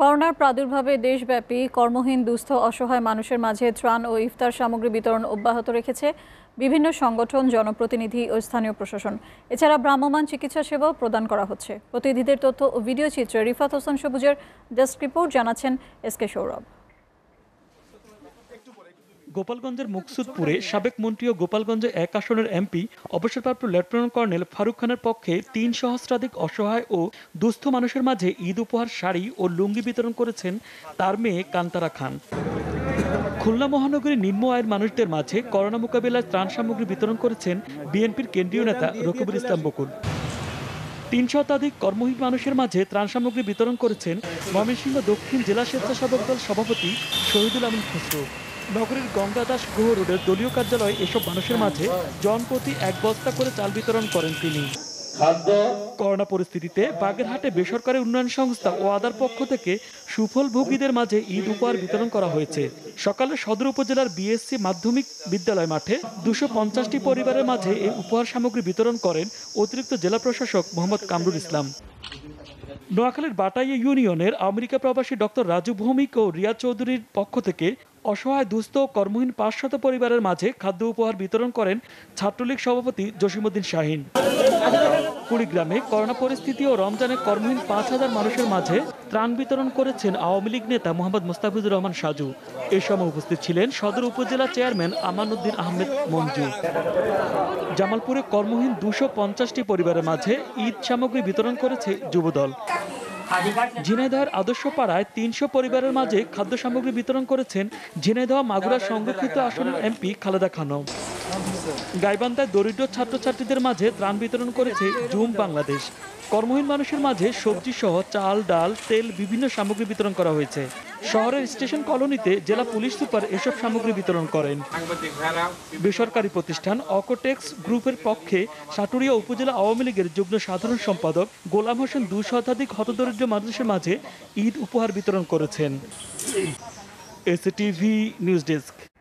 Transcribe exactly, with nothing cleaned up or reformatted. করোনার প্রাদুর্ভাবে দেশব্যাপী কর্মহীন দুস্থ অসহায় মানুষের মাঝে ত্রাণ ও ইফতার সামগ্রী বিতরণ অব্যাহত রেখেছে বিভিন্ন সংগঠন, জনপ্রতিনিধি ও স্থানীয় প্রশাসন। এছাড়া ভ্রাম্যমাণ চিকিৎসা সেবাও প্রদান করা হচ্ছে। প্রতিনিধিদের তথ্য ও ভিডিও চিত্রে রিফাত হোসেন সবুজের ডেস্ক রিপোর্ট, জানাচ্ছেন এসকে সৌরভ। গোপালগঞ্জের মুকসুদপুরে সাবেক মন্ত্রী ও গোপালগঞ্জ এক আসনের এমপি অবসরপ্রাপ্ত লেফটেন্যান্ট কর্নেল ফারুক খানের পক্ষে তিন সহস্রাধিক অসহায় ও দুস্থ মানুষের মাঝে ঈদ উপহার শাড়ি ও লুঙ্গি বিতরণ করেছেন তার মেয়ে কান্তারা খান। খুলনা মহানগরীর নিম্ন আয়ের মানুষদের মাঝে করোনা মোকাবিলায় ত্রাণ সামগ্রী বিতরণ করেছেন বিএনপির কেন্দ্রীয় নেতা রকিবুল ইসলাম বকুল। তিন শতাধিক কর্মহীন মানুষের মাঝে ত্রাণ সামগ্রী বিতরণ করেছেন ময়মনসিংহ দক্ষিণ জেলা স্বেচ্ছাসেবক দল সভাপতি শহীদুল আমিন খসরু। নগরীর গঙ্গা দাস গুহ রোডের দলীয় কার্যালয়ে এসব মানুষের মাঝে জনপ্রতি এক বস্তা করে চাল বিতরণ করেন তিনি। করোনা পরিস্থিতিতে বাগেরহাটে বেসরকারি উন্নয়ন সংস্থা ও আদার পক্ষ থেকে সুফল ভোগীদের মাঝে ঈদ উপহার বিতরণ করা হয়েছে। সকালে সদর উপজেলার বিএসসি মাধ্যমিক বিদ্যালয় মাঠে দুশো পঞ্চাশটি পরিবারের মাঝে এই উপহার সামগ্রী বিতরণ করেন অতিরিক্ত জেলা প্রশাসক মোহাম্মদ কামরুল ইসলাম। নোয়াখালীর বাটাইয়া ইউনিয়নের আমেরিকা প্রবাসী ডক্টর রাজু ভৌমিক ও রিয়া চৌধুরীর পক্ষ থেকে অসহায় দুস্থ কর্মহীন পাঁচশত পরিবারের মাঝে খাদ্য উপহার বিতরণ করেন ছাত্রলীগ সভাপতি জসিমউদ্দিন শাহীন। কুড়িগ্রামে করোনা পরিস্থিতি ও রমজানে কর্মহীন পাঁচ হাজার মানুষের মাঝে ত্রাণ বিতরণ করেছেন আওয়ামী লীগ নেতা মোহাম্মদ মোস্তাফিজুর রহমান সাজু। এ সময় উপস্থিত ছিলেন সদর উপজেলা চেয়ারম্যান আমানউদ্দিন আহমেদ মঞ্জু। জামালপুরে কর্মহীন দুশো পঞ্চাশটি পরিবারের মাঝে ঈদ সামগ্রী বিতরণ করেছে যুবদল। ঝিনাইদহের আদর্শ পাড়ায় তিনশো পরিবারের মাঝে খাদ্য সামগ্রী বিতরণ করেছেন ঝিনাইদহ মাগুরা সংরক্ষিত আসনের এমপি খালেদা খানম। গাইবান্ধায় দরিদ্র ছাত্রছাত্রীদের মাঝে ত্রাণ বিতরণ করেছে জুম বাংলাদেশ। কর্মহীন মানুষের মাঝে সবজি সহ চাল, ডাল, তেল বিভিন্ন সামগ্রী বিতরণ করা হয়েছে। শহরের স্টেশন কলোনিতে জেলা পুলিশ সুপার এসব সামগ্রী বিতরণ করেন। বেসরকারি প্রতিষ্ঠান অকোটেক্স গ্রুপের পক্ষে সাটুরিয়া উপজেলা আওয়ামী লীগের যুগ্ম সাধারণ সম্পাদক গোলাম হোসেন দুই শতাধিক হতদরিদ্র মানুষের মাঝে ঈদ উপহার বিতরণ করেছেন। STV news desk.